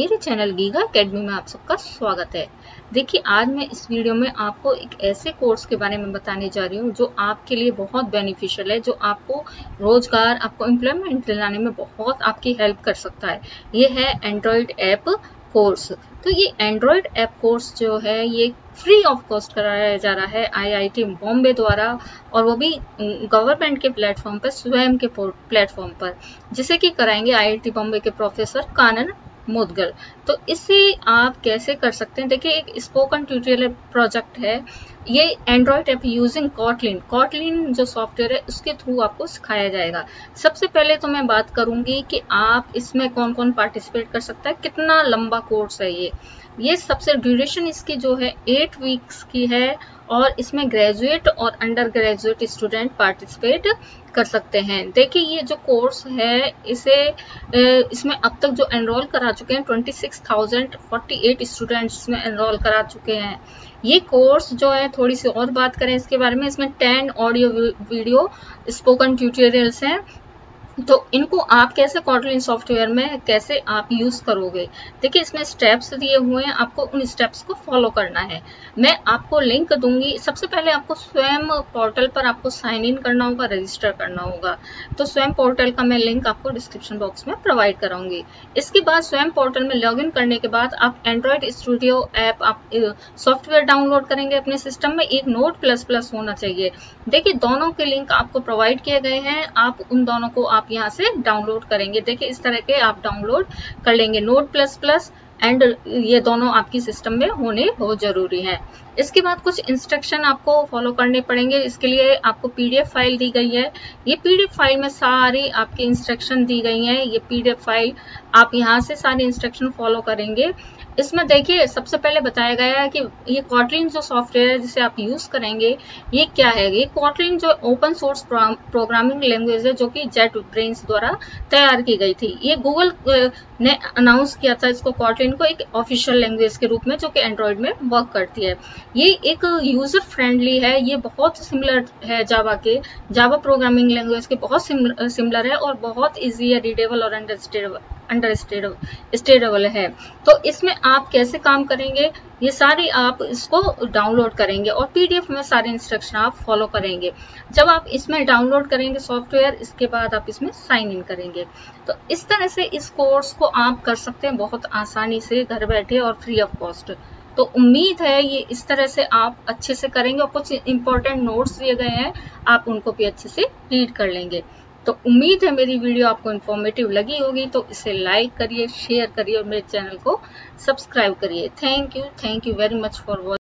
मेरे channel giga academy में आप सबका स्वागत है। देखिए, आज मैं इस वीडियो में आपको एक ऐसे कोर्स के बारे में बताने जा रही हूँ जो आपके लिए बहुत बेनिफिशियल है, जो आपको रोजगार, आपको एम्प्लॉयमेंट दिलाने में बहुत आपकी हेल्प कर सकता है। ये है एंड्रॉयड ऐप कोर्स। तो ये एंड्रॉयड ऐप कोर्स जो है ये फ्री ऑफ कॉस्ट कराया जा रहा है IIT बॉम्बे द्वारा, और वो भी गवर्नमेंट के प्लेटफॉर्म पर, स्वयं के प्लेटफॉर्म पर, जिसे कि कराएंगे IIT बॉम्बे के प्रोफेसर कानन मुदगल। तो इसे आप कैसे कर सकते हैं, देखिए एक स्पोकन ट्यूटोरियल प्रोजेक्ट है ये, एंड्रॉयड ऐप यूजिंग कॉटलिन जो सॉफ्टवेयर है उसके थ्रू आपको सिखाया जाएगा। सबसे पहले तो मैं बात करूंगी कि आप इसमें कौन कौन पार्टिसिपेट कर सकता है, कितना लंबा कोर्स है ये सबसे ड्यूरेशन इसकी जो है 8 वीक्स की है, और इसमें ग्रेजुएट और अंडर ग्रेजुएट स्टूडेंट पार्टिसिपेट कर सकते हैं। देखिए ये जो कोर्स है इसमें अब तक जो एनरोल करा चुके हैं 26,048 स्टूडेंट्स में एनरोल करा चुके हैं। ये कोर्स जो है, थोड़ी सी और बात करें इसके बारे में, इसमें 10 ऑडियो वीडियो स्पोकन ट्यूटोरियल्स हैं। तो इनको आप कैसे कॉटलिन सॉफ्टवेयर में कैसे आप यूज़ करोगे, देखिए इसमें स्टेप्स दिए हुए हैं, आपको उन स्टेप्स को फॉलो करना है। मैं आपको लिंक दूंगी। सबसे पहले आपको स्वयं पोर्टल पर आपको साइन इन करना होगा, रजिस्टर करना होगा। तो स्वयं पोर्टल का मैं लिंक आपको डिस्क्रिप्शन बॉक्स में प्रोवाइड कराऊंगी। इसके बाद स्वयं पोर्टल में लॉग इन करने के बाद आप एंड्रॉयड स्टूडियो ऐप आप सॉफ्टवेयर डाउनलोड करेंगे अपने सिस्टम में। एक Notepad++ होना चाहिए। देखिए दोनों के लिंक आपको प्रोवाइड किए गए हैं, आप उन दोनों को आप यहाँ से डाउनलोड करेंगे। देखिए इस तरह के आप डाउनलोड कर लेंगे Notepad++ एंड ये दोनों आपकी सिस्टम में होने बहुत जरूरी है। इसके बाद कुछ इंस्ट्रक्शन आपको फॉलो करने पड़ेंगे। इसके लिए आपको PDF फाइल दी गई है। ये PDF फाइल में सारी आपकी इंस्ट्रक्शन दी गई हैं। ये PDF फाइल आप यहाँ से सारे इंस्ट्रक्शन फॉलो करेंगे। इसमें देखिए सबसे पहले बताया गया है कि ये कॉटलिन जो सॉफ्टवेयर है जिसे आप यूज़ करेंगे ये क्या है। ये कॉटलिन जो ओपन सोर्स प्रोग्रामिंग लैंग्वेज है जो कि JetBrains द्वारा तैयार की गई थी। ये गूगल ने अनाउंस किया था इसको, कॉटलिन को एक ऑफिशियल लैंग्वेज के रूप में, जो कि एंड्रॉयड में वर्क करती है। ये एक यूजर फ्रेंडली है, ये बहुत सिमिलर है जावा प्रोग्रामिंग लैंग्वेज के, बहुत सिमिलर है और बहुत ईजी है, रीडेबल और अंडरस्टेडेबल है। तो इसमें आप कैसे काम करेंगे ये सारी आप इसको डाउनलोड करेंगे और PDF में सारे इंस्ट्रक्शन आप फॉलो करेंगे। जब आप इसमें डाउनलोड करेंगे सॉफ्टवेयर, इसके बाद आप इसमें साइन इन करेंगे। तो इस तरह से इस कोर्स को आप कर सकते हैं बहुत आसानी से, घर बैठे और फ्री ऑफ कॉस्ट। तो उम्मीद है ये इस तरह से आप अच्छे से करेंगे, और कुछ इंपॉर्टेंट नोट्स दिए गए हैं आप उनको भी अच्छे से रीड कर लेंगे। तो उम्मीद है मेरी वीडियो आपको इन्फॉर्मेटिव लगी होगी। तो इसे लाइक करिए, शेयर करिए और मेरे चैनल को सब्सक्राइब करिए। Thank you very much for watching.